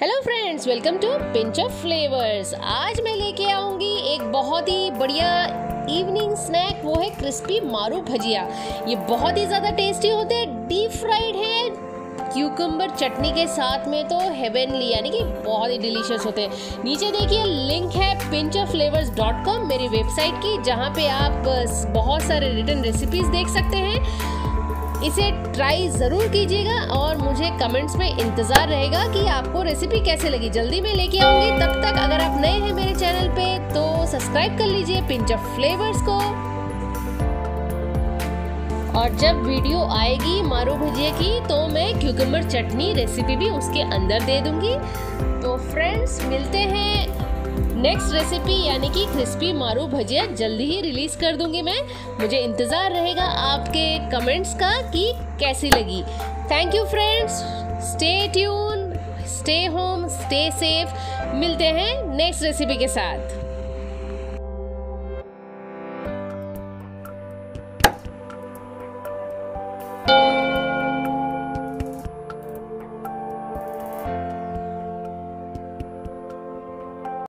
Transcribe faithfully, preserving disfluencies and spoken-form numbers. Hello friends, welcome to pinch of flavours. आज मैं लेके आऊँगी एक बहुत ही बढ़िया इवनिंग स्नैक, वो है क्रिस्पी मारू भजिया। ये बहुत ही ज़्यादा टेस्टी होते हैं, डीप फ्राइड है क्यूकम्बर चटनी के साथ में, तो हेवनली, यानी कि बहुत ही डिलीशियस होते हैं। नीचे देखिए लिंक है pinch of flavours dot com मेरी वेबसाइट की, जहाँ पे आप बहुत सारे रिटन रेसिपीज देख सकते हैं। इसे ट्राई ज़रूर कीजिएगा और मुझे कमेंट्स में इंतज़ार रहेगा कि आपको रेसिपी कैसे लगी। जल्दी मैं लेके आऊँगी, तब तक अगर आप नए हैं मेरे चैनल पे तो सब्सक्राइब कर लीजिए पिंच ऑफ फ्लेवर्स को। और जब वीडियो आएगी मारू भजिया की तो मैं क्यूकम्बर चटनी रेसिपी भी उसके अंदर दे दूंगी। तो फ्रेंड्स, मिलते हैं नेक्स्ट रेसिपी, यानी कि क्रिस्पी मारू भजिया। जल्दी ही रिलीज़ कर दूंगी मैं, मुझे इंतज़ार रहेगा आपके कमेंट्स का कि कैसी लगी। Thank you friends, stay tune, stay home, stay safe. मिलते हैं नेक्स्ट रेसिपी के साथ।